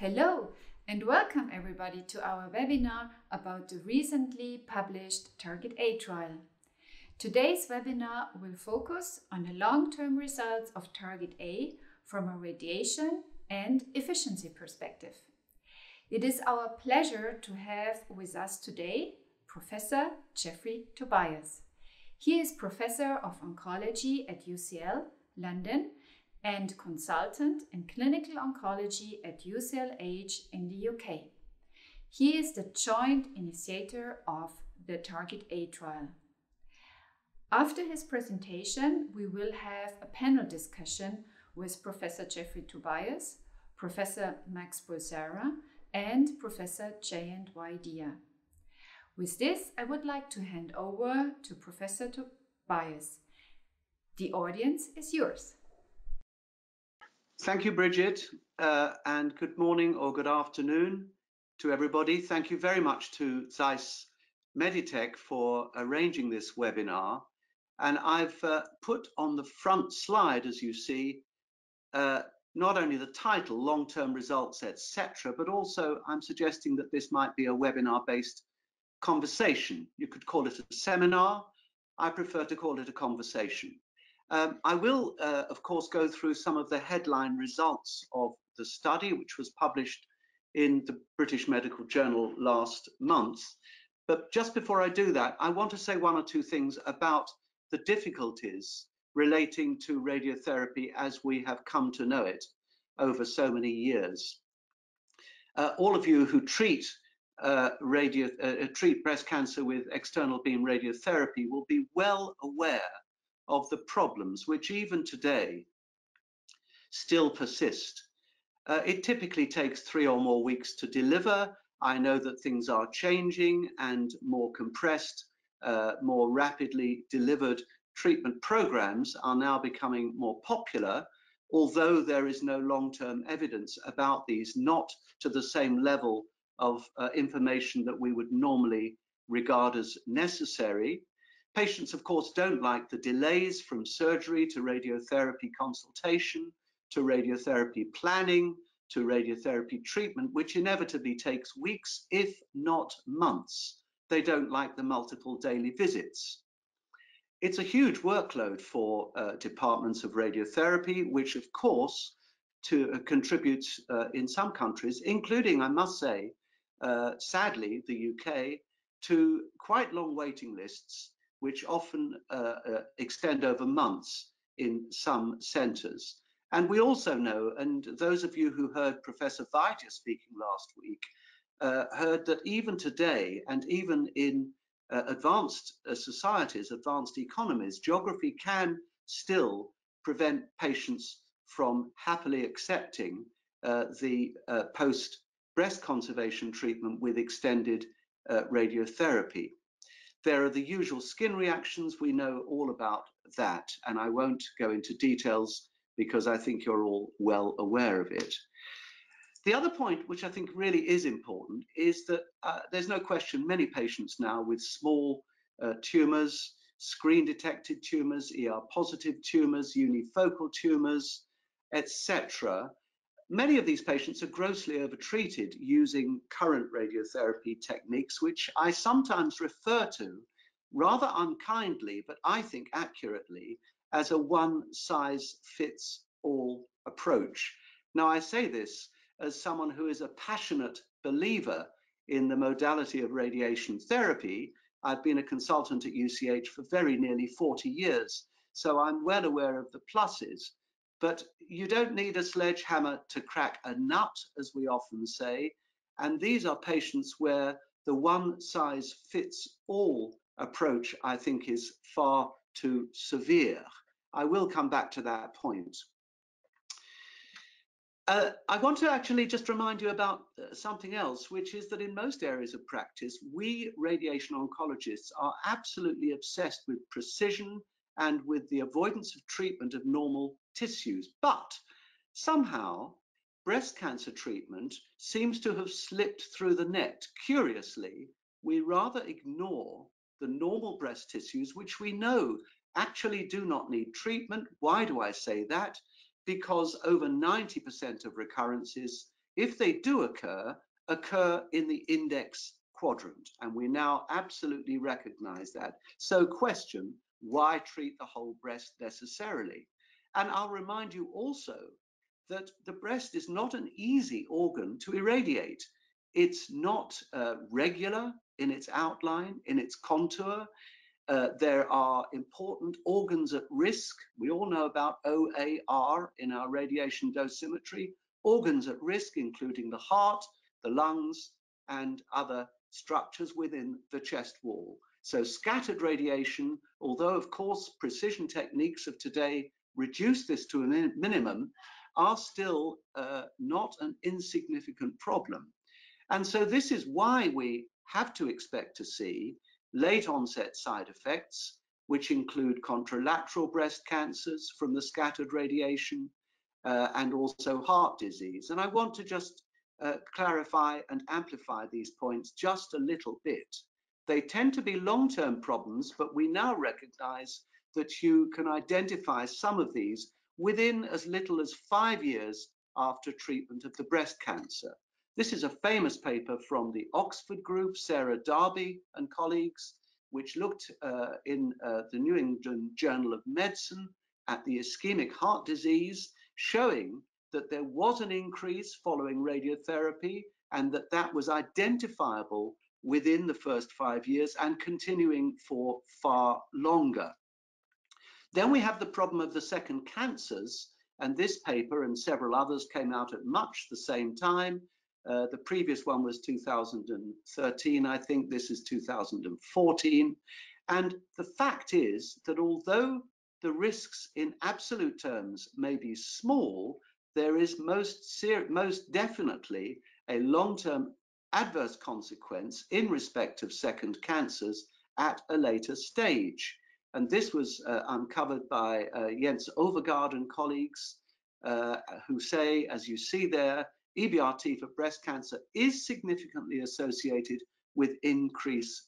Hello and welcome everybody to our webinar about the recently published TARGIT-A trial. Today's webinar will focus on the long-term results of TARGIT-A from a radiation and efficiency perspective. It is our pleasure to have with us today Professor Jeffrey Tobias. He is Professor of Oncology at UCL, London, and consultant in clinical oncology at UCLH in the UK. He is the joint initiator of the TARGIT-A trial. After his presentation, we will have a panel discussion with Professor Jeffrey Tobias, Professor Max Bulsara, and Professor Jayant Vaidya. With this, I would like to hand over to Professor Tobias. The audience is yours. Thank you, Bridget, and good morning or good afternoon to everybody. Thank you very much to Zeiss Meditech for arranging this webinar. And I've put on the front slide, as you see, not only the title, long-term results, etc., but also I'm suggesting that this might be a webinar-based conversation. You could call it a seminar. I prefer to call it a conversation. I will, of course, go through some of the headline results of the study, which was published in the British Medical Journal last month. But just before I do that, I want to say one or two things about the difficulties relating to radiotherapy as we have come to know it over so many years. All of you who treat breast cancer with external beam radiotherapy will be well aware of the problems which even today still persist. It typically takes 3 or more weeks to deliver. I know that things are changing and more compressed, more rapidly delivered treatment programs are now becoming more popular, although there is no long-term evidence about these, not to the same level of information that we would normally regard as necessary. Patients, of course, don't like the delays from surgery to radiotherapy consultation, to radiotherapy planning, to radiotherapy treatment, which inevitably takes weeks, if not months. They don't like the multiple daily visits. It's a huge workload for departments of radiotherapy, which, of course, contributes in some countries, including, I must say, sadly, the UK, to quite long waiting lists, which often extend over months in some centres. And we also know, and those of you who heard Professor Vaidya speaking last week, heard that even today, and even in advanced societies, advanced economies, geography can still prevent patients from happily accepting the post-breast conservation treatment with extended radiotherapy. There are the usual skin reactions. We know all about that, and I won't go into details because I think you're all well aware of it. The other point, which I think really is important, is that there's no question many patients now with small tumours, screen-detected tumours, ER-positive tumours, unifocal tumours, etc. Many of these patients are grossly overtreated using current radiotherapy techniques, which I sometimes refer to rather unkindly, but I think accurately, as a one-size-fits-all approach. Now, I say this as someone who is a passionate believer in the modality of radiation therapy. I've been a consultant at UCH for very nearly 40 years, so I'm well aware of the pluses. But you don't need a sledgehammer to crack a nut, as we often say. And these are patients where the one-size-fits-all approach, I think, is far too severe. I will come back to that point. I want to actually just remind you about something else, which is that in most areas of practice, we radiation oncologists are absolutely obsessed with precision and with the avoidance of treatment of normal tissues. But somehow, breast cancer treatment seems to have slipped through the net. Curiously, we rather ignore the normal breast tissues, which we know actually do not need treatment. Why do I say that? Because over 90% of recurrences, if they do occur in the index quadrant, and we now absolutely recognize that. So question, why treat the whole breast necessarily? And I'll remind you also that the breast is not an easy organ to irradiate. It's not regular in its outline, in its contour. There are important organs at risk. We all know about OAR in our radiation dosimetry. Organs at risk, including the heart, the lungs, and other structures within the chest wall. So scattered radiation, although of course precision techniques of today reduce this to a minimum, are still not an insignificant problem. And so this is why we have to expect to see late onset side effects, which include contralateral breast cancers from the scattered radiation and also heart disease. And I want to just clarify and amplify these points just a little bit. They tend to be long-term problems, but we now recognize that you can identify some of these within as little as 5 years after treatment of the breast cancer. This is a famous paper from the Oxford group, Sarah Darby and colleagues, which looked in the New England Journal of Medicine at the ischemic heart disease, showing that there was an increase following radiotherapy and that that was identifiable within the first 5 years and continuing for far longer. Then we have the problem of the second cancers, and this paper and several others came out at much the same time. The previous one was 2013, I think this is 2014. And the fact is that although the risks in absolute terms may be small, there is most definitely a long-term adverse consequence in respect of second cancers at a later stage. And this was uncovered by Jens Overgaard and colleagues who say, as you see there, EBRT for breast cancer is significantly associated with increased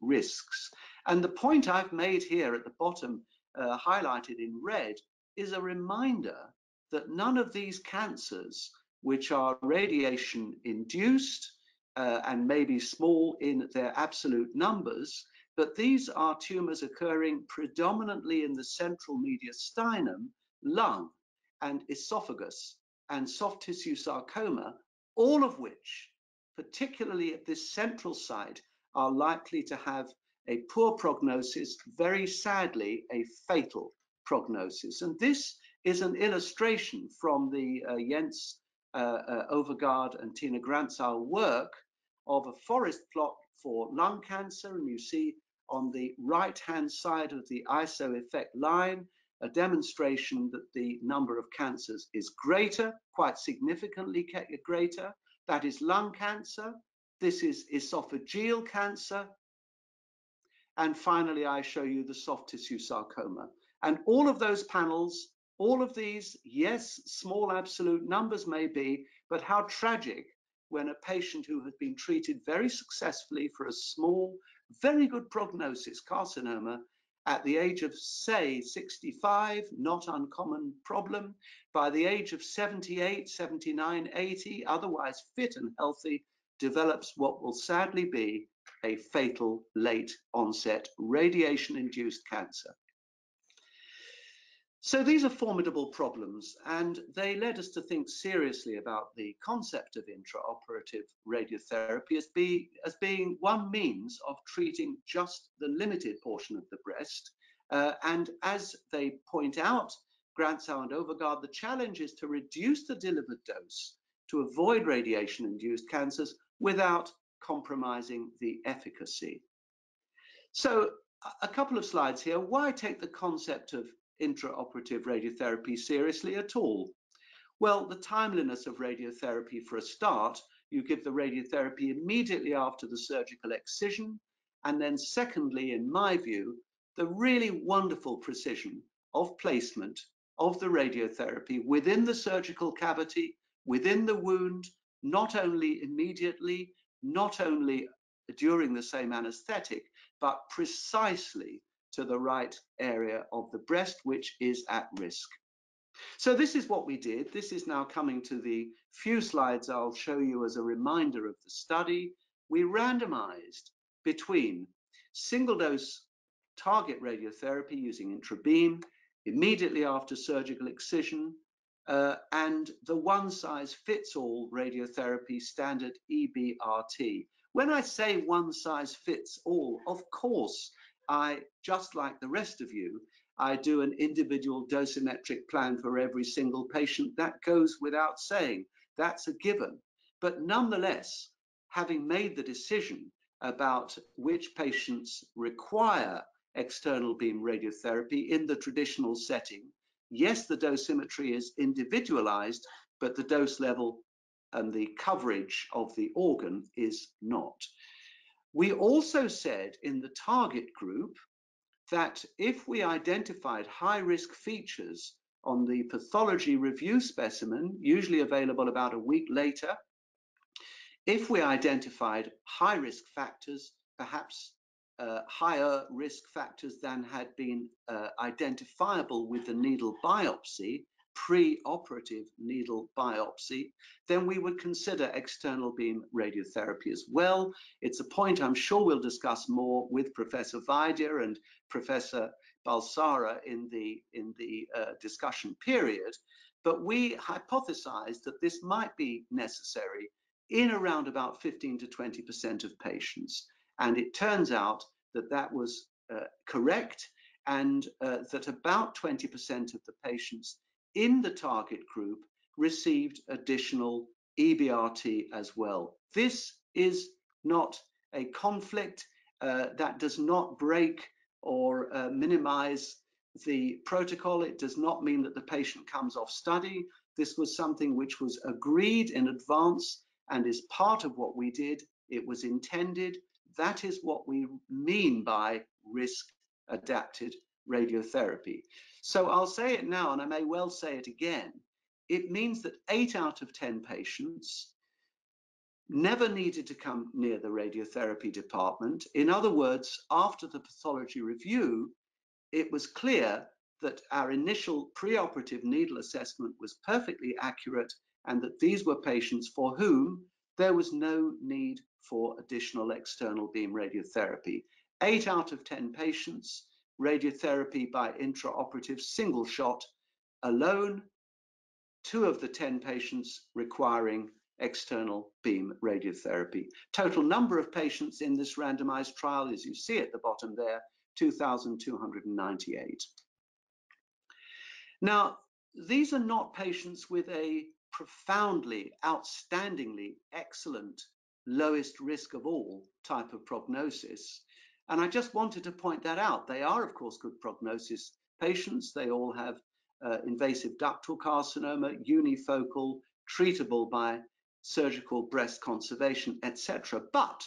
risks. And the point I've made here at the bottom, highlighted in red, is a reminder that none of these cancers, which are radiation-induced and may be small in their absolute numbers, but these are tumours occurring predominantly in the central mediastinum, lung, and esophagus, and soft tissue sarcoma, all of which, particularly at this central site, are likely to have a poor prognosis, very sadly, a fatal prognosis. And this is an illustration from the Jens Overgaard and Tina Grantzau work of a forest plot for lung cancer, and you see on the right-hand side of the ISO effect line, a demonstration that the number of cancers is greater, quite significantly greater. That is lung cancer. This is esophageal cancer. And finally, I show you the soft tissue sarcoma. And all of those panels, all of these, yes, small absolute numbers may be, but how tragic when a patient who has been treated very successfully for a small, very good prognosis carcinoma at the age of, say, 65, not uncommon problem, by the age of 78, 79, 80, otherwise fit and healthy, develops what will sadly be a fatal late onset radiation-induced cancer. So these are formidable problems, and they led us to think seriously about the concept of intraoperative radiotherapy as being one means of treating just the limited portion of the breast. And as they point out, Grantzau and Overgaard, the challenge is to reduce the delivered dose to avoid radiation-induced cancers without compromising the efficacy. So a couple of slides here. Why take the concept of intraoperative radiotherapy seriously at all? Well, the timeliness of radiotherapy for a start. You give the radiotherapy immediately after the surgical excision, and then secondly, in my view, the really wonderful precision of placement of the radiotherapy within the surgical cavity, within the wound, not only immediately, not only during the same anesthetic, but precisely to the right area of the breast, which is at risk. So this is what we did. This is now coming to the few slides I'll show you as a reminder of the study. We randomized between single-dose target radiotherapy using Intrabeam immediately after surgical excision and the one-size-fits-all radiotherapy standard EBRT. When I say one-size-fits-all, of course, I, just like the rest of you, I do an individual dosimetric plan for every single patient. That goes without saying. That's a given. But nonetheless, having made the decision about which patients require external beam radiotherapy in the traditional setting, yes, the dosimetry is individualized, but the dose level and the coverage of the organ is not. We also said in the target group that if we identified high-risk features on the pathology review specimen, usually available about a week later, if we identified high-risk factors, perhaps higher risk factors than had been identifiable with the needle biopsy, pre-operative needle biopsy, then we would consider external beam radiotherapy as well. It's a point I'm sure we'll discuss more with Professor Vaidya and Professor Bulsara in the discussion period, but we hypothesized that this might be necessary in around about 15 to 20% of patients. And it turns out that that was correct, and that about 20% of the patients in the target group received additional EBRT as well. This is not a conflict that does not break or minimize the protocol. It does not mean that the patient comes off study. This was something which was agreed in advance and is part of what we did. It was intended. That is what we mean by risk-adapted radiotherapy. So I'll say it now, and I may well say it again. It means that 8 out of 10 patients never needed to come near the radiotherapy department. In other words, after the pathology review, it was clear that our initial preoperative needle assessment was perfectly accurate and that these were patients for whom there was no need for additional external beam radiotherapy. 8 out of 10 patients, radiotherapy by intraoperative single shot alone, 2 of the 10 patients requiring external beam radiotherapy. Total number of patients in this randomized trial, as you see at the bottom there, 2,298. Now, these are not patients with a profoundly, outstandingly excellent, lowest risk of all type of prognosis. And I just wanted to point that out. They are, of course, good prognosis patients. They all have invasive ductal carcinoma, unifocal, treatable by surgical breast conservation, etc. But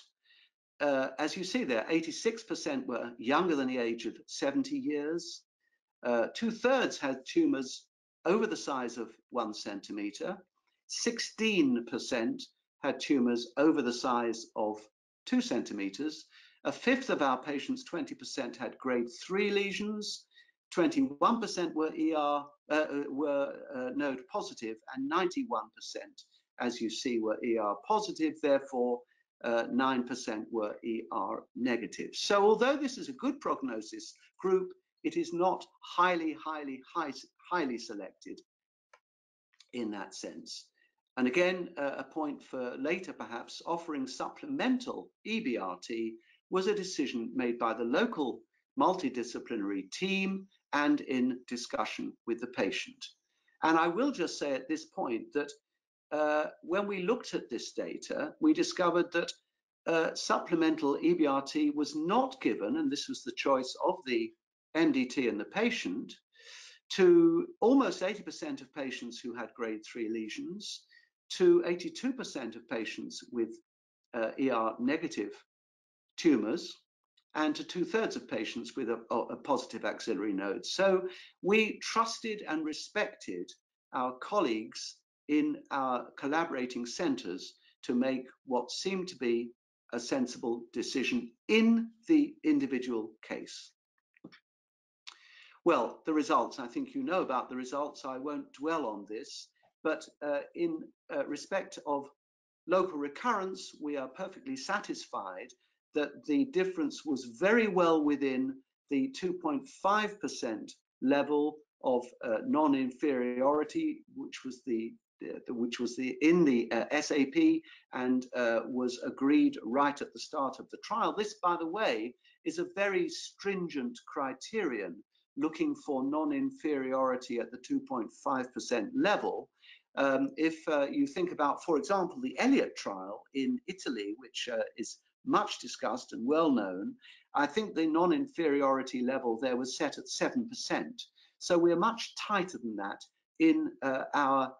as you see there, 86% were younger than the age of 70 years. 2/3 had tumors over the size of 1 centimeter. 16% had tumors over the size of 2 centimeters. 1/5 of our patients, 20%, had grade 3 lesions. 21% were node positive, and 91%, as you see, were ER positive. Therefore, 9% were ER negative. So although this is a good prognosis group, it is not highly selected in that sense. And again, a point for later perhaps, offering supplemental EBRT was a decision made by the local multidisciplinary team and in discussion with the patient. And I will just say at this point that when we looked at this data, we discovered that supplemental EBRT was not given, and this was the choice of the MDT and the patient, to almost 80% of patients who had grade 3 lesions, to 82% of patients with ER negative tumors, and to 2/3 of patients with a positive axillary node. So we trusted and respected our colleagues in our collaborating centers to make what seemed to be a sensible decision in the individual case. Well, the results, I think you know about the results, I won't dwell on this, but in respect of local recurrence, we are perfectly satisfied that the difference was very well within the 2.5% level of non-inferiority, which was in the SAP and was agreed right at the start of the trial. This, by the way, is a very stringent criterion looking for non-inferiority at the 2.5% level. If you think about, for example, the Elliott trial in Italy, which is much discussed and well known, I think the non-inferiority level there was set at 7%. So we're much tighter than that in our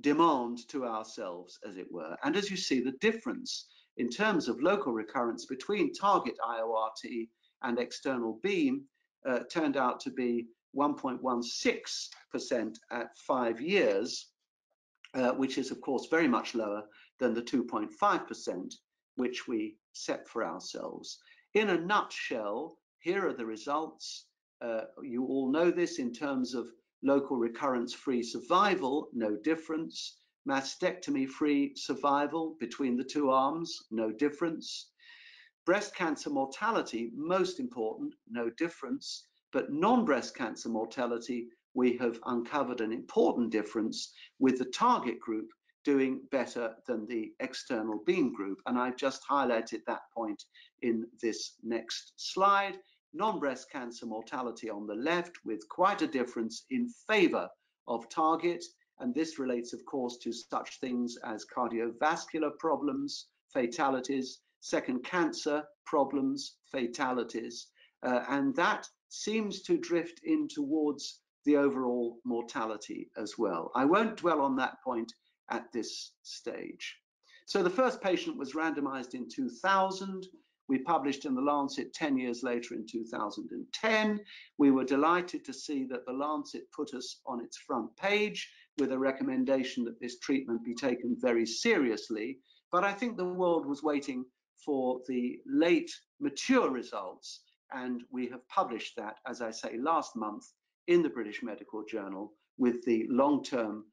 demand to ourselves, as it were. And as you see, the difference in terms of local recurrence between target IORT and external beam turned out to be 1.16% at 5 years, which is, of course, very much lower than the 2.5%, which we set for ourselves. In a nutshell, here are the results. You all know this in terms of local recurrence-free survival, no difference. Mastectomy-free survival between the two arms, no difference. Breast cancer mortality, most important, no difference. But non-breast cancer mortality, we have uncovered an important difference with the target group doing better than the external beam group. And I've just highlighted that point in this next slide. Non-breast cancer mortality on the left with quite a difference in favor of target. And this relates, of course, to such things as cardiovascular problems, fatalities, second cancer problems, fatalities. And that seems to drift in towards the overall mortality as well. I won't dwell on that point at this stage. So the first patient was randomized in 2000. We published in The Lancet 10 years later in 2010. We were delighted to see that The Lancet put us on its front page with a recommendation that this treatment be taken very seriously. But I think the world was waiting for the late mature results, and we have published that, as I say, last month in the British Medical Journal with the long-term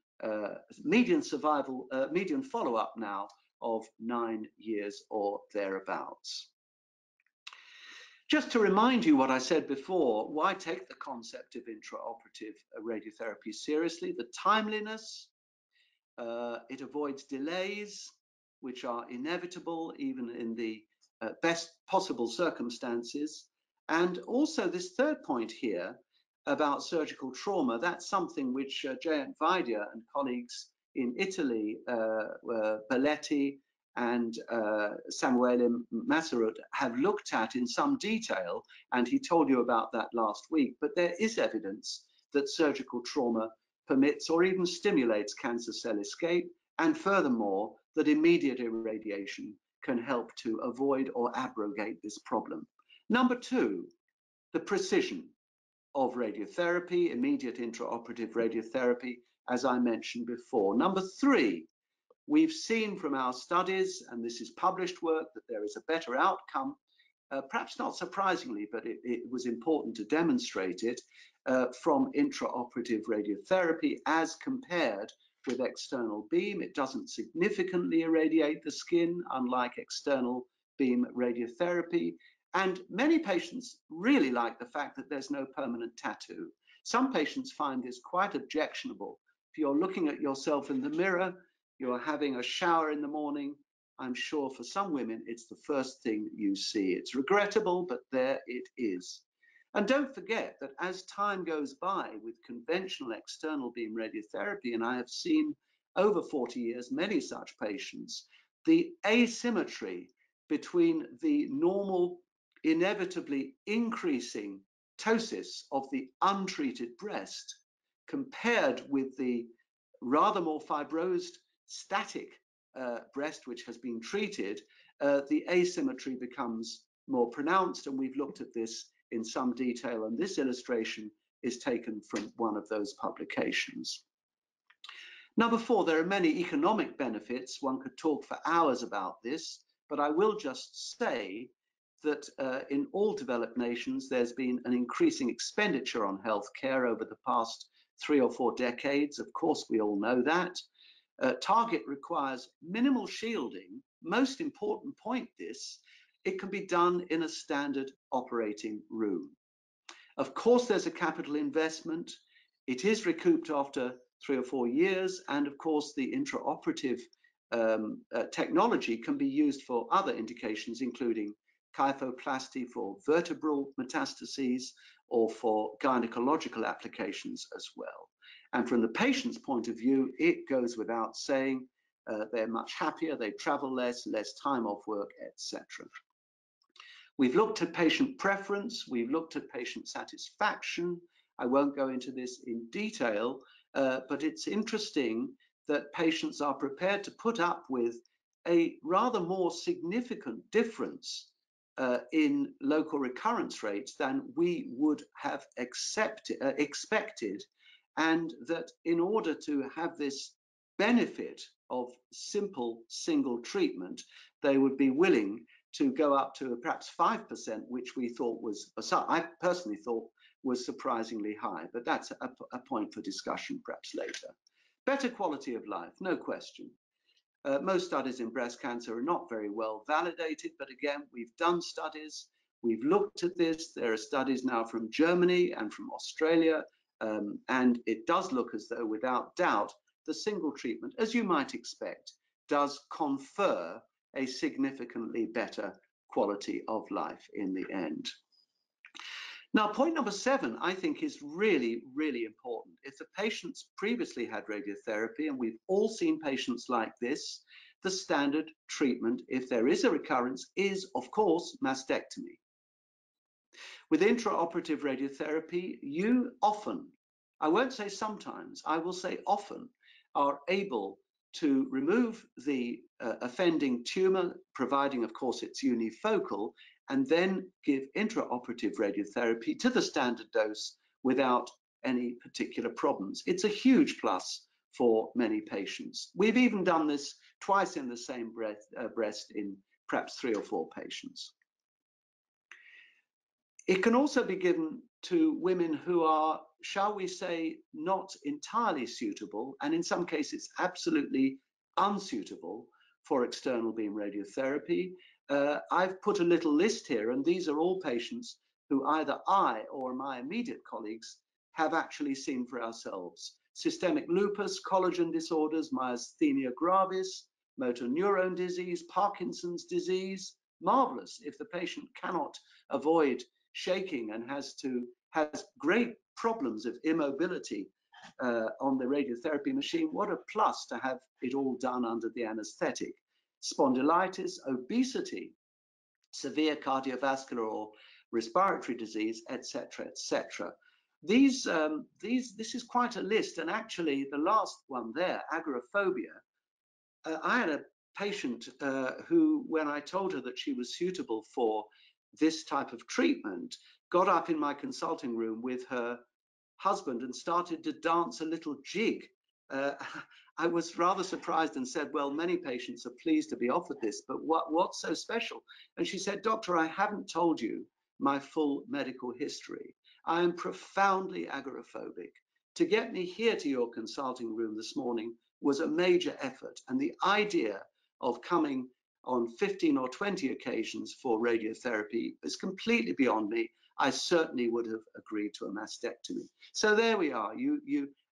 median survival, median follow-up now of 9 years or thereabouts. Just to remind you what I said before, why take the concept of intraoperative radiotherapy seriously? The timeliness, it avoids delays, which are inevitable even in the best possible circumstances. And also this third point here about surgical trauma, that's something which Jayant Vaidya and colleagues in Italy, Belletti and Samuele Maserut have looked at in some detail, and he told you about that last week. But there is evidence that surgical trauma permits or even stimulates cancer cell escape, and furthermore, that immediate irradiation can help to avoid or abrogate this problem. Number two, the precision of radiotherapy, immediate intraoperative radiotherapy, as I mentioned before. Number three, we've seen from our studies, and this is published work, that there is a better outcome, perhaps not surprisingly, but it was important to demonstrate it, from intraoperative radiotherapy as compared with external beam. It doesn't significantly irradiate the skin, unlike external beam radiotherapy. And many patients really like the fact that there's no permanent tattoo. Some patients find this quite objectionable. If you're looking at yourself in the mirror, you're having a shower in the morning, I'm sure for some women, it's the first thing you see. It's regrettable, but there it is. And don't forget that as time goes by with conventional external beam radiotherapy, and I have seen over 40 years, many such patients, the asymmetry between the normal, inevitably increasing ptosis of the untreated breast compared with the rather more fibrosed static breast which has been treated, the asymmetry becomes more pronounced, and we've looked at this in some detail, and this illustration is taken from one of those publications. Number four, there are many economic benefits. One could talk for hours about this, but I will just say that in all developed nations, there's been an increasing expenditure on healthcare over the past 3 or 4 decades. Of course, we all know that. Target requires minimal shielding. Most important point, this, it can be done in a standard operating room. Of course, there's a capital investment. It is recouped after 3 or 4 years. And of course, the intraoperative technology can be used for other indications, including kyphoplasty for vertebral metastases or for gynecological applications as well. And from the patient's point of view, it goes without saying, they're much happier, they travel less, less time off work, etc. We've looked at patient preference, we've looked at patient satisfaction. I won't go into this in detail, but it's interesting that patients are prepared to put up with a rather more significant difference in local recurrence rates than we would have expected, and that in order to have this benefit of simple single treatment, they would be willing to go up to perhaps 5%, which we thought was, I personally thought was surprisingly high, but that's a point for discussion perhaps later. Better quality of life, no question. Most studies in breast cancer are not very well validated, but again, we've done studies, we've looked at this. There are studies now from Germany and from Australia, and it does look as though, without doubt, the single treatment, as you might expect, does confer a significantly better quality of life in the end. Now, point number 7, I think, is really, really important. If the patient's previously had radiotherapy, and we've all seen patients like this, the standard treatment, if there is a recurrence, is, of course, mastectomy. With intraoperative radiotherapy, you often, I won't say sometimes, I will say often, are able to remove the offending tumor, providing, of course, it's unifocal, and then give intraoperative radiotherapy to the standard dose without any particular problems. It's a huge plus for many patients. We've even done this twice in the same breast in perhaps 3 or 4 patients. It can also be given to women who are, shall we say, not entirely suitable, and in some cases absolutely unsuitable for external beam radiotherapy. I've put a little list here, and these are all patients who either I or my immediate colleagues have actually seen for ourselves. Systemic lupus, collagen disorders, myasthenia gravis, motor neuron disease, Parkinson's disease. Marvelous if the patient cannot avoid shaking and has great problems of immobility on the radiotherapy machine. What a plus to have it all done under the anesthetic. Spondylitis, obesity, severe cardiovascular or respiratory disease, etc., etc. This is quite a list, and actually the last one there, agoraphobia. I had a patient who, when I told her that she was suitable for this type of treatment, got up in my consulting room with her husband and started to dance a little jig. I was rather surprised and said, well, many patients are pleased to be offered this, but what's so special? And she said, Doctor, I haven't told you my full medical history. I am profoundly agoraphobic. To get me here to your consulting room this morning was a major effort. And the idea of coming on 15 or 20 occasions for radiotherapy is completely beyond me. I certainly would have agreed to a mastectomy. So there we are.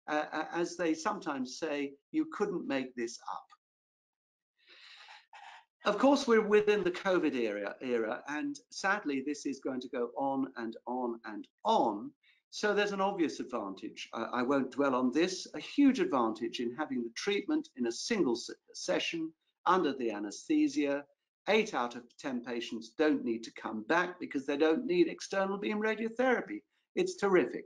As they sometimes say, you couldn't make this up. Of course, we're within the COVID era, and sadly, this is going to go on and on and on. So there's an obvious advantage. I won't dwell on this. A huge advantage in having the treatment in a single session under the anesthesia. 8 out of 10 patients don't need to come back because they don't need external beam radiotherapy. It's terrific.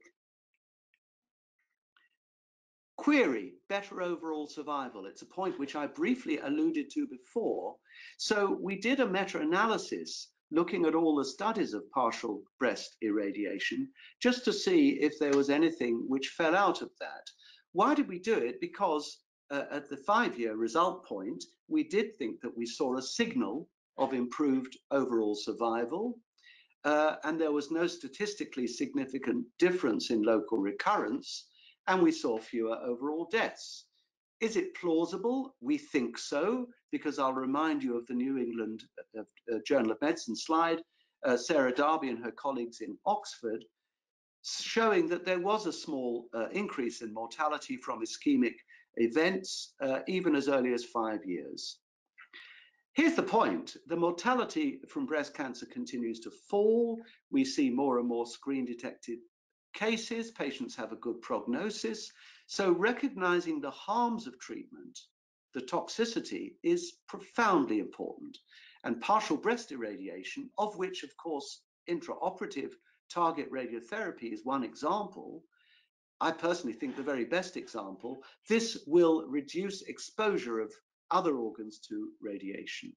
Query, better overall survival. It's a point which I briefly alluded to before. So we did a meta-analysis looking at all the studies of partial breast irradiation just to see if there was anything which fell out of that. Why did we do it? Because at the 5-year result point, we did think that we saw a signal of improved overall survival. And there was no statistically significant difference in local recurrence, and we saw fewer overall deaths. Is it plausible? We think so, because I'll remind you of the New England Journal of Medicine slide, Sarah Darby and her colleagues in Oxford, showing that there was a small increase in mortality from ischemic events, even as early as 5 years. Here's the point. The mortality from breast cancer continues to fall. We see more and more screen-detected cases. Patients have a good prognosis. So recognizing the harms of treatment, the toxicity, is profoundly important. And partial breast irradiation, of which, of course, intraoperative target radiotherapy is one example, I personally think the very best example, this will reduce exposure of other organs to radiation.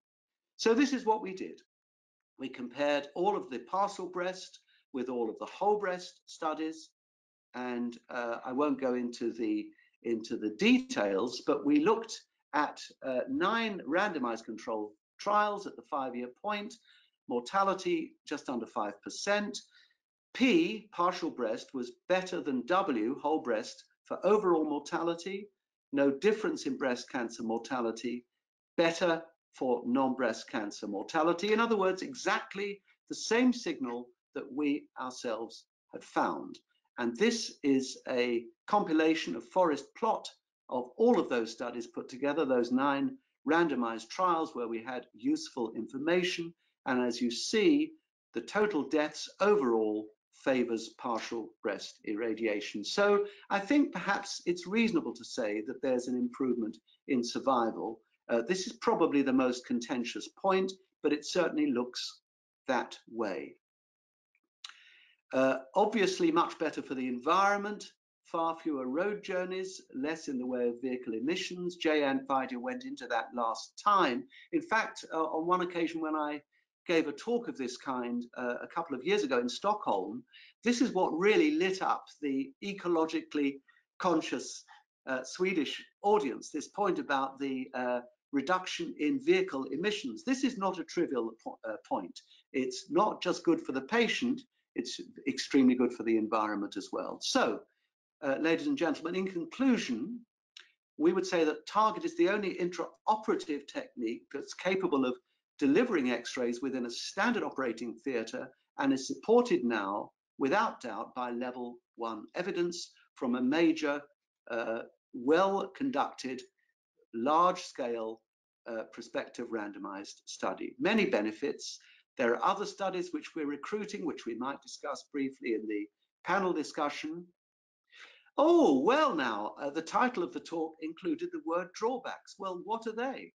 So this is what we did. We compared all of the partial breast with all of the whole breast studies, and I won't go into the details, but we looked at 9 randomized control trials at the 5-year point, mortality just under 5%. P, partial breast, was better than W, whole breast, for overall mortality. No difference in breast cancer mortality, better for non-breast cancer mortality. In other words, exactly the same signal that we ourselves had found. And this is a compilation of forest plot of all of those studies put together, those 9 randomized trials where we had useful information. And as you see, the total deaths overall favors partial breast irradiation. So I think perhaps it's reasonable to say that there's an improvement in survival. This is probably the most contentious point, but it certainly looks that way. Obviously much better for the environment, far fewer road journeys, less in the way of vehicle emissions. Jayant Vaidya went into that last time. In fact, on one occasion when I gave a talk of this kind a couple of years ago in Stockholm, this is what really lit up the ecologically conscious Swedish audience, this point about the reduction in vehicle emissions. This is not a trivial point. It's not just good for the patient, it's extremely good for the environment as well. So, ladies and gentlemen, in conclusion, we would say that TARGIT is the only intraoperative technique that's capable of delivering X-rays within a standard operating theatre and is supported now, without doubt, by level 1 evidence from a major, well-conducted, large-scale, prospective randomised study. Many benefits. There are other studies which we're recruiting, which we might discuss briefly in the panel discussion. Oh, well now, the title of the talk included the word drawbacks. Well, what are they?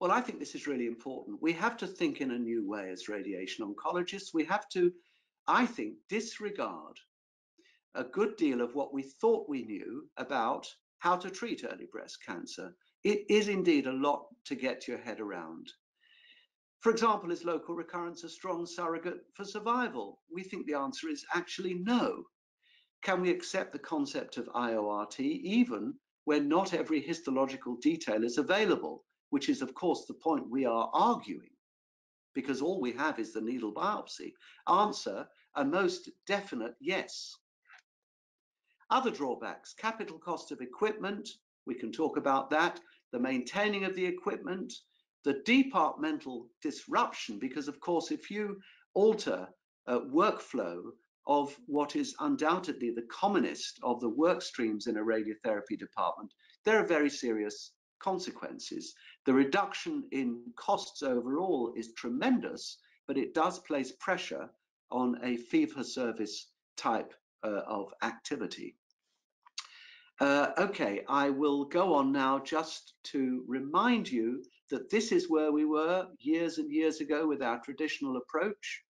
Well, I think this is really important. We have to think in a new way as radiation oncologists. We have to, I think, disregard a good deal of what we thought we knew about how to treat early breast cancer. It is indeed a lot to get your head around. For example, is local recurrence a strong surrogate for survival? We think the answer is actually no. Can we accept the concept of IORT even when not every histological detail is available? Which is, of course, the point we are arguing, because all we have is the needle biopsy. Answer, a most definite yes. Other drawbacks, capital cost of equipment, we can talk about that, the maintaining of the equipment, the departmental disruption, because, of course, if you alter workflow of what is undoubtedly the commonest of the work streams in a radiotherapy department, there are very serious consequences. The reduction in costs overall is tremendous, but it does place pressure on a fee-for-service type of activity. Okay, I will go on now just to remind you that this is where we were years and years ago with our traditional approach.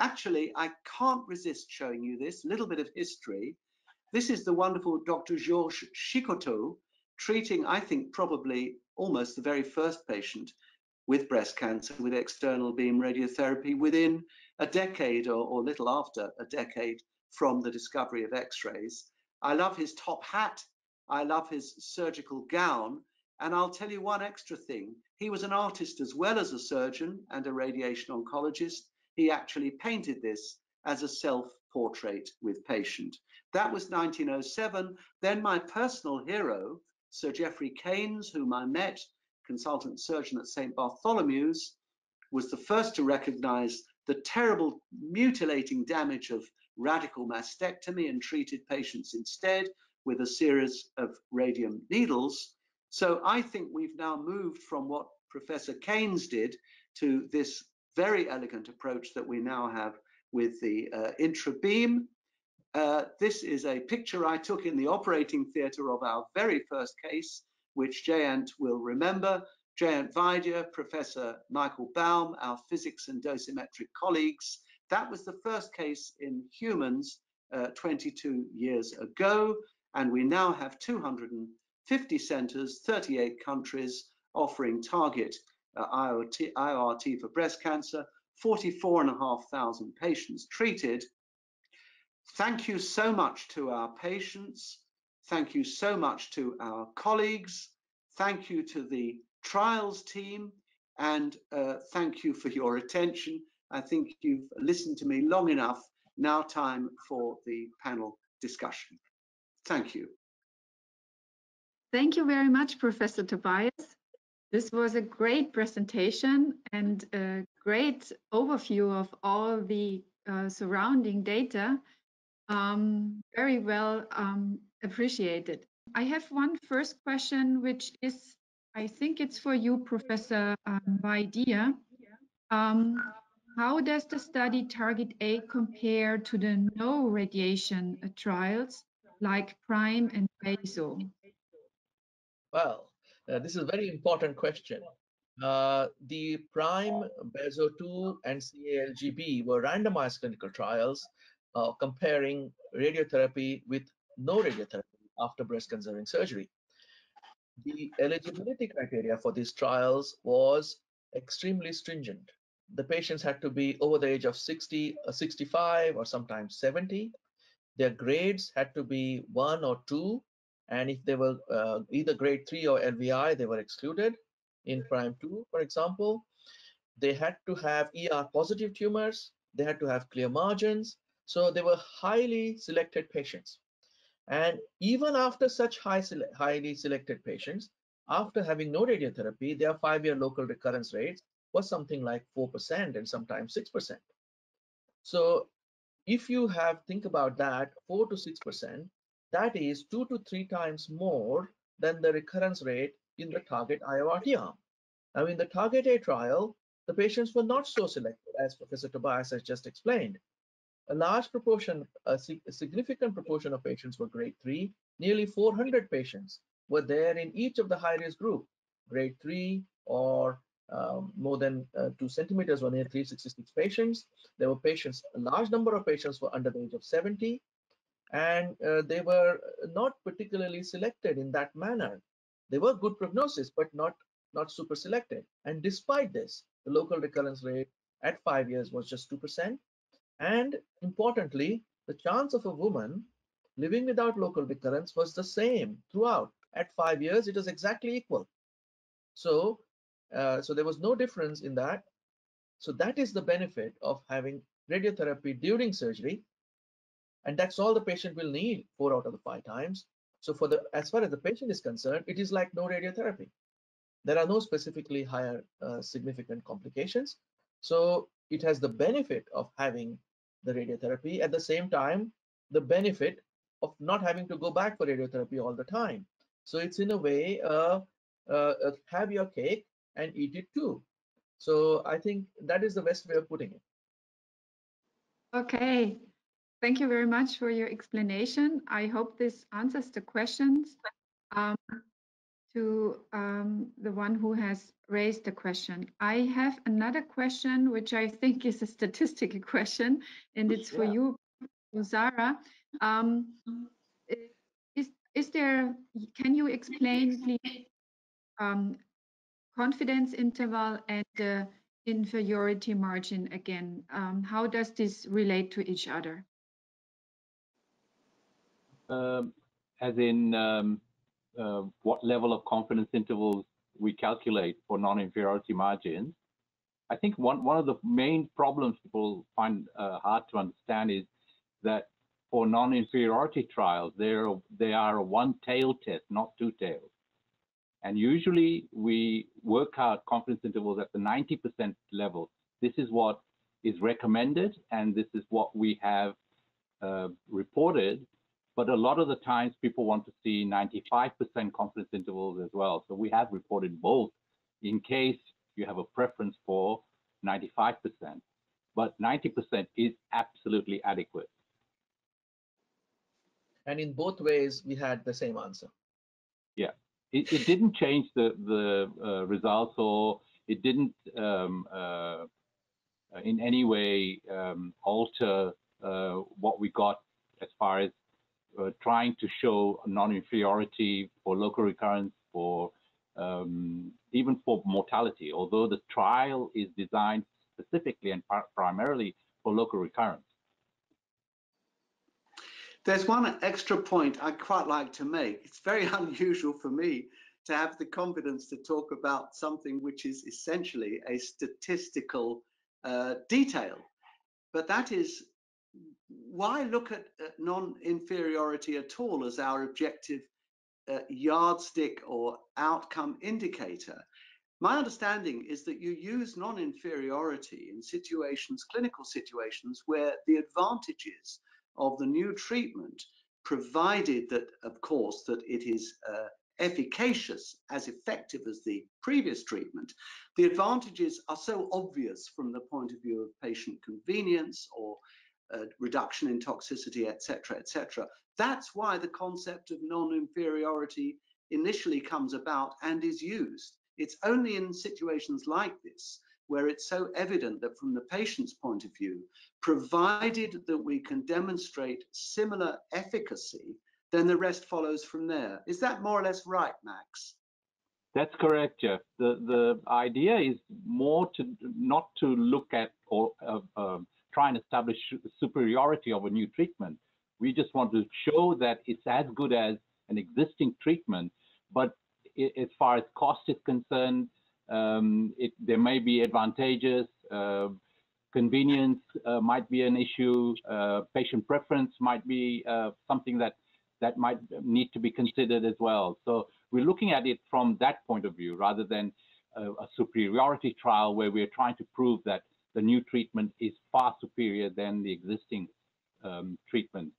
Actually, I can't resist showing you this little bit of history. This is the wonderful Dr. Georges Chicoteau, treating, I think, probably almost the very first patient with breast cancer with external beam radiotherapy within a decade or little after a decade from the discovery of X-rays. I love his top hat. I love his surgical gown. And I'll tell you one extra thing. He was an artist as well as a surgeon and a radiation oncologist. He actually painted this as a self-portrait with patient. That was 1907. Then my personal hero, Sir Jeffrey Keynes, whom I met, consultant surgeon at St. Bartholomew's, was the first to recognize the terrible mutilating damage of radical mastectomy and treated patients instead with a series of radium needles. So I think we've now moved from what Professor Keynes did to this very elegant approach that we now have with the Intrabeam. This is a picture I took in the operating theater of our very first case, which Jayant will remember. Jayant Vaidya, Professor Michael Baum, our physics and dosimetric colleagues. That was the first case in humans 22 years ago. And we now have 250 centers, 38 countries offering target IORT for breast cancer, 44,500 patients treated. Thank you so much to our patients. Thank you so much to our colleagues. Thank you to the trials team, and thank you for your attention. I think you've listened to me long enough. Now time for the panel discussion. Thank you. Thank you very much, Professor Tobias. This was a great presentation and a great overview of all the surrounding data. Very well appreciated. I have one first question, which is, I think it's for you, Professor Vaidya. How does the study TARGIT-A compare to the no radiation trials like PRIME and BESO? Well, this is a very important question. The PRIME, BESO2, and CALGB were randomized clinical trials comparing radiotherapy with no radiotherapy after breast-conserving surgery. The eligibility criteria for these trials was extremely stringent. The patients had to be over the age of 60, or 65, or sometimes 70. Their grades had to be 1 or 2, and if they were either grade 3 or LVI, they were excluded. In PRIME 2, for example, they had to have ER-positive tumors, they had to have clear margins, so they were highly selected patients. And even after such highly selected patients, after having no radiotherapy, their 5-year local recurrence rates was something like 4% and sometimes 6%. So if you think about that, 4 to 6%, that is 2 to 3 times more than the recurrence rate in the target IORT arm. Now in the target A trial, the patients were not so selected, as Professor Tobias has just explained. A large proportion, a significant proportion of patients were grade 3. Nearly 400 patients were there in each of the high-risk group, grade 3 or more than 2 centimeters were near 366 patients. There were patients, a large number of patients were under the age of 70, and they were not particularly selected in that manner. They were good prognosis, but not super selected. And despite this, the local recurrence rate at 5 years was just 2%. And importantly, the chance of a woman living without local recurrence was the same throughout. At 5 years, it was exactly equal. So, there was no difference in that. So that is the benefit of having radiotherapy during surgery. And that's all the patient will need 4 out of the 5 times. So for the, as far as the patient is concerned, it is like no radiotherapy. There are no specifically higher significant complications. So it has the benefit of having the radiotherapy. At the same time, the benefit of not having to go back for radiotherapy all the time. So it's in a way, have your cake and eat it too. So I think that is the best way of putting it. Okay, thank you very much for your explanation. I hope this answers the questions to the one who has raised the question. I have another question, which I think is a statistical question, and it's for you, Bulsara. Can you explain, please, confidence interval and the inferiority margin again? How does this relate to each other? As in what level of confidence intervals we calculate for non-inferiority margins, I think one of the main problems people find hard to understand is that for non-inferiority trials, they are a one-tail test, not two-tailed. And usually we work out confidence intervals at the 90% level. This is what is recommended, and this is what we have reported. But a lot of the times people want to see 95% confidence intervals as well. So we have reported both in case you have a preference for 95%. But 90% is absolutely adequate. And in both ways, we had the same answer. Yeah. It didn't change the results, or it didn't in any way alter what we got as far as trying to show non-inferiority for local recurrence, for even for mortality, although the trial is designed specifically and primarily for local recurrence. There's one extra point I quite like to make. It's very unusual for me to have the confidence to talk about something which is essentially a statistical detail, but that is, why look at non-inferiority at all as our objective yardstick or outcome indicator? My understanding is that you use non-inferiority in situations, clinical situations, where the advantages of the new treatment, provided that, of course, that it is efficacious, as effective as the previous treatment, the advantages are so obvious from the point of view of patient convenience or reduction in toxicity, etc., etc. That's why the concept of non-inferiority initially comes about and is used. It's only in situations like this where it's so evident that from the patient's point of view, provided that we can demonstrate similar efficacy, then the rest follows from there. Is that more or less right, Max? That's correct, Jeff. The idea is more to not to look at or try and establish superiority of a new treatment. We just want to show that it's as good as an existing treatment, but as far as cost is concerned, there may be advantageous, convenience might be an issue, patient preference might be something that might need to be considered as well. So we're looking at it from that point of view, rather than a superiority trial where we're trying to prove that the new treatment is far superior than the existing treatment.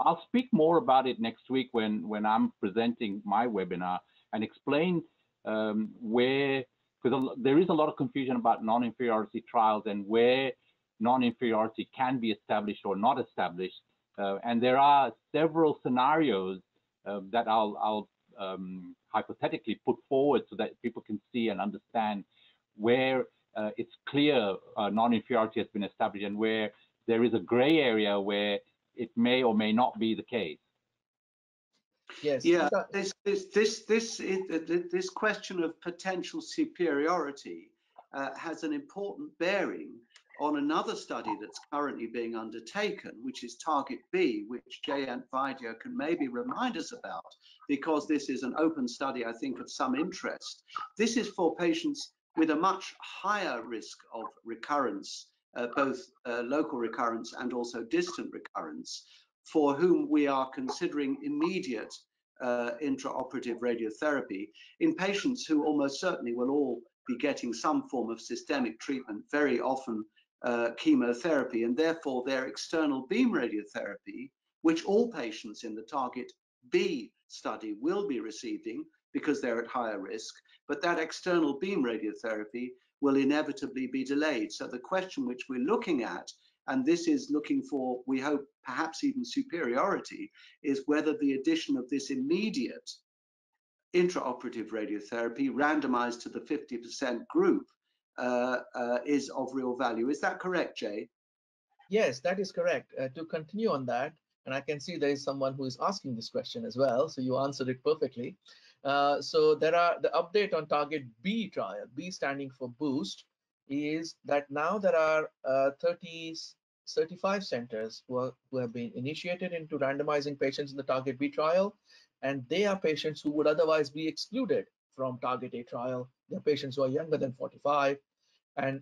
I'll speak more about it next week when I'm presenting my webinar and explain where, because there is a lot of confusion about non-inferiority trials and where non-inferiority can be established or not established. And there are several scenarios that I'll hypothetically put forward so that people can see and understand where it's clear non-inferiority has been established and where there is a gray area where it may or may not be the case. Yes. Yeah. This question of potential superiority has an important bearing on another study that's currently being undertaken, which is TARGIT-B, which Jayant Vaidya can maybe remind us about, because this is an open study, I think, of some interest. This is for patients with a much higher risk of recurrence, both local recurrence and also distant recurrence, for whom we are considering immediate intraoperative radiotherapy in patients who almost certainly will all be getting some form of systemic treatment, very often chemotherapy, and therefore their external beam radiotherapy, which all patients in the TARGIT-B study will be receiving because they're at higher risk, but that external beam radiotherapy will inevitably be delayed. So the question which we're looking at, and this is looking for, we hope, perhaps even superiority, is whether the addition of this immediate intraoperative radiotherapy randomized to the 50% group is of real value. Is that correct, Jay? Yes, that is correct. To continue on that, and I can see there is someone who is asking this question as well, so you answered it perfectly. So there are the update on TARGIT-B trial, B standing for boost, is that now there are 35 centers who have been initiated into randomizing patients in the TARGIT-B trial, and they are patients who would otherwise be excluded from TARGIT-A trial. They're patients who are younger than 45, and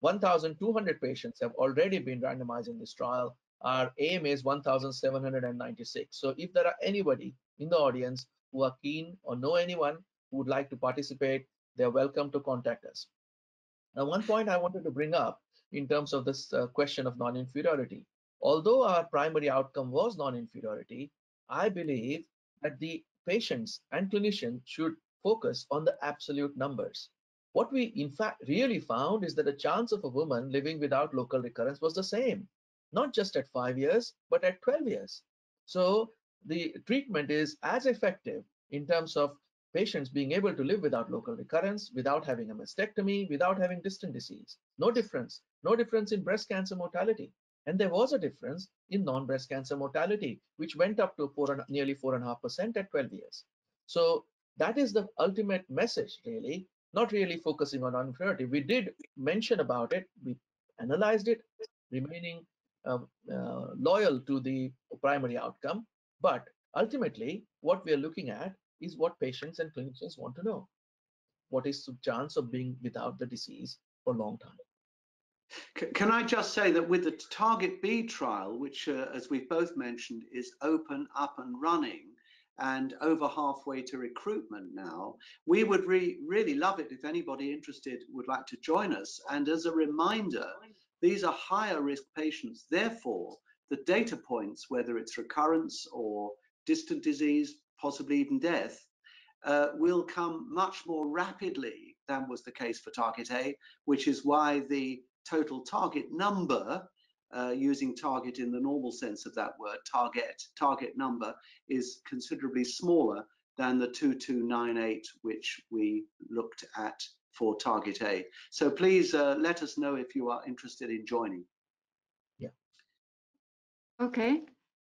1,200 patients have already been randomized in this trial. Our aim is 1,796. So if there are anybody in the audience who are keen or know anyone who would like to participate, they're welcome to contact us. Now, one point I wanted to bring up in terms of this question of non-inferiority. Although our primary outcome was non-inferiority, I believe that the patients and clinicians should focus on the absolute numbers. What we in fact really found is that the chance of a woman living without local recurrence was the same, not just at 5 years, but at 12 years. So the treatment is as effective in terms of patients being able to live without local recurrence, without having a mastectomy, without having distant disease. No difference. No difference in breast cancer mortality. And there was a difference in non-breast cancer mortality, which went up to nearly 4.5% at 12 years. So that is the ultimate message, really, not really focusing on non-inferiority. We did mention about it. We analyzed it, remaining loyal to the primary outcome. But ultimately, what we are looking at is what patients and clinicians want to know. What is the chance of being without the disease for a long time? Can I just say that with the TARGIT-B trial, which, as we've both mentioned, is open, up and running, and over halfway to recruitment now, we would really love it if anybody interested would like to join us. And as a reminder, these are higher risk patients. Therefore, the data points, whether it's recurrence or distant disease, possibly even death, will come much more rapidly than was the case for TARGIT-A, which is why the total target number, using target in the normal sense of that word, target number, is considerably smaller than the 2298 which we looked at for TARGIT-A. So please let us know if you are interested in joining. Yeah. Okay,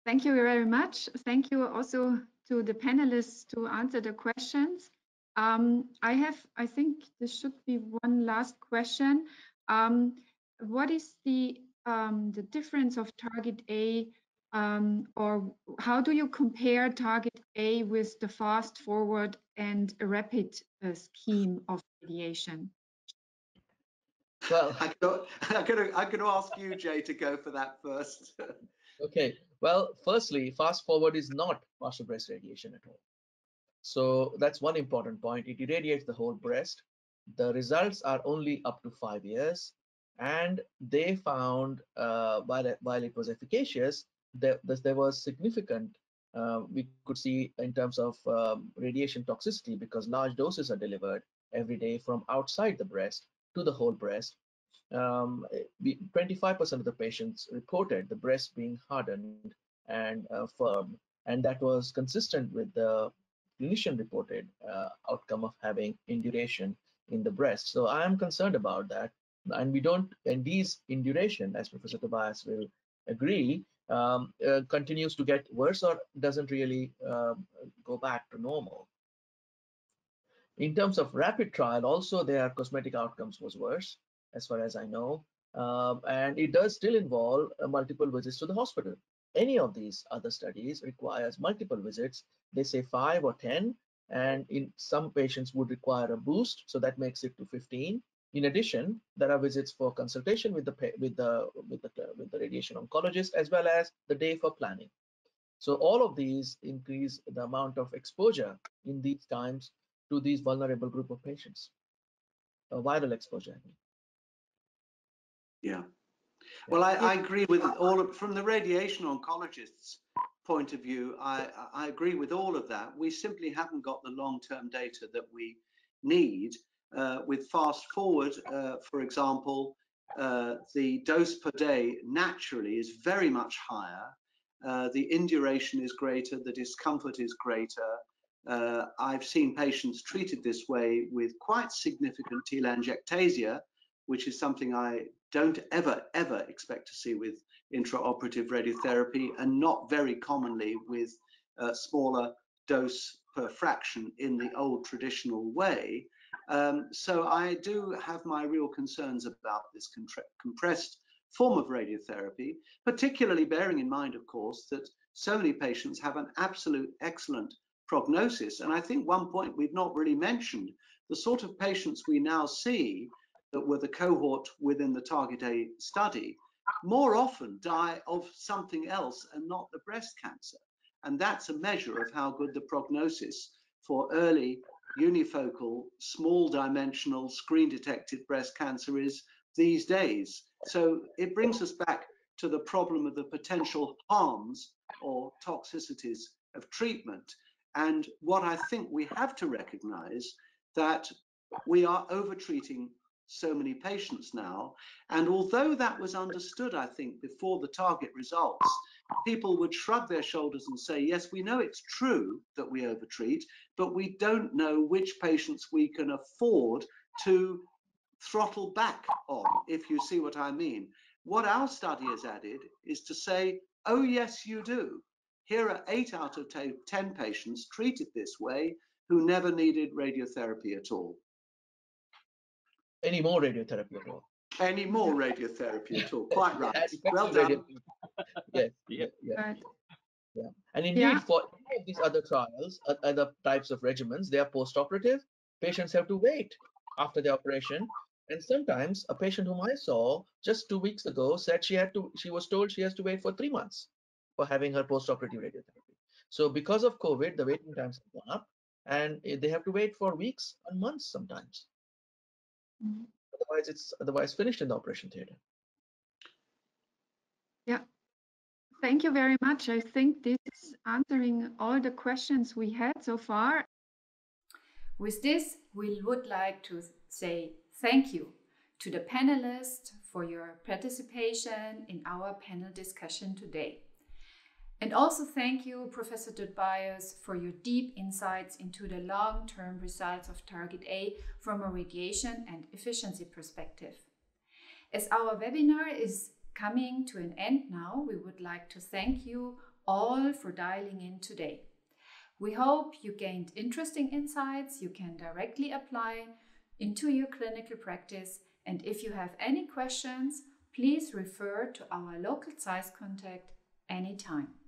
thank you very much. Thank you also to the panelists to answer the questions. I think there should be one last question. What is the difference of TARGIT-A, or how do you compare TARGIT-A with the FAST-FORWARD and RAPID scheme of radiation? Well, I'm going to ask you, Jay, to go for that first. Okay. Well, firstly, FAST-FORWARD is not partial breast radiation at all. So that's one important point. It irradiates the whole breast. The results are only up to 5 years, and they found while it was efficacious, there was significant, we could see in terms of radiation toxicity, because large doses are delivered every day from outside the breast to the whole breast. 25% of the patients reported the breast being hardened and firm, and that was consistent with the clinician reported outcome of having induration in the breast. So I am concerned about that, and we don't, and these induration, as Professor Tobias will agree, continues to get worse or doesn't really go back to normal. In terms of RAPID trial, also their cosmetic outcomes was worse, as far as I know, and it does still involve multiple visits to the hospital. Any of these other studies requires multiple visits. They say 5 or 10. And in some patients would require a boost, so that makes it to 15. In addition, there are visits for consultation with the radiation oncologist, as well as the day for planning. So all of these increase the amount of exposure in these times to these vulnerable group of patients, viral exposure, I mean. Yeah. Well, I agree with all of, from the radiation oncologist's point of view, I agree with all of that. We simply haven't got the long-term data that we need. With FAST-FORWARD, for example, the dose per day naturally is very much higher. The induration is greater, the discomfort is greater. I've seen patients treated this way with quite significant telangiectasia, which is something I don't ever expect to see with intraoperative radiotherapy, and not very commonly with a smaller dose per fraction in the old traditional way. So I do have my real concerns about this compressed form of radiotherapy, particularly bearing in mind, of course, that so many patients have an absolute excellent prognosis. And I think one point we've not really mentioned, the sort of patients we now see that were the cohort within the TARGIT-A study more often die of something else and not the breast cancer. And that's a measure of how good the prognosis for early unifocal, small dimensional, screen-detected breast cancer is these days. So it brings us back to the problem of the potential harms or toxicities of treatment. And what I think we have to recognize that we are overtreating so many patients now. And although that was understood, I think, before the target results, people would shrug their shoulders and say, yes, we know it's true that we overtreat, but we don't know which patients we can afford to throttle back on, if you see what I mean. What our study has added is to say, oh, yes, you do. Here are 8 out of 10 patients treated this way who never needed radiotherapy at all. Any more radiotherapy at all? Any more radiotherapy at all? Quite right. Well done. Yes. Yeah. Yeah. Right. Yeah. And indeed, for any of these other trials, other types of regimens, they are post-operative. Patients have to wait after the operation. And sometimes a patient whom I saw just 2 weeks ago said she was told she has to wait for 3 months for having her post-operative radiotherapy. So because of COVID, the waiting times have gone up, and they have to wait for weeks and months sometimes. Mm-hmm. Otherwise, it's finished in the operation theater. Yeah, thank you very much. I think this is answering all the questions we had so far. With this, we would like to say thank you to the panelists for your participation in our panel discussion today. And also thank you, Professor Tobias, for your deep insights into the long-term results of TARGIT-A from a radiation and efficiency perspective. As our webinar is coming to an end now, we would like to thank you all for dialing in today. We hope you gained interesting insights you can directly apply into your clinical practice, and if you have any questions, please refer to our local Zeiss contact anytime.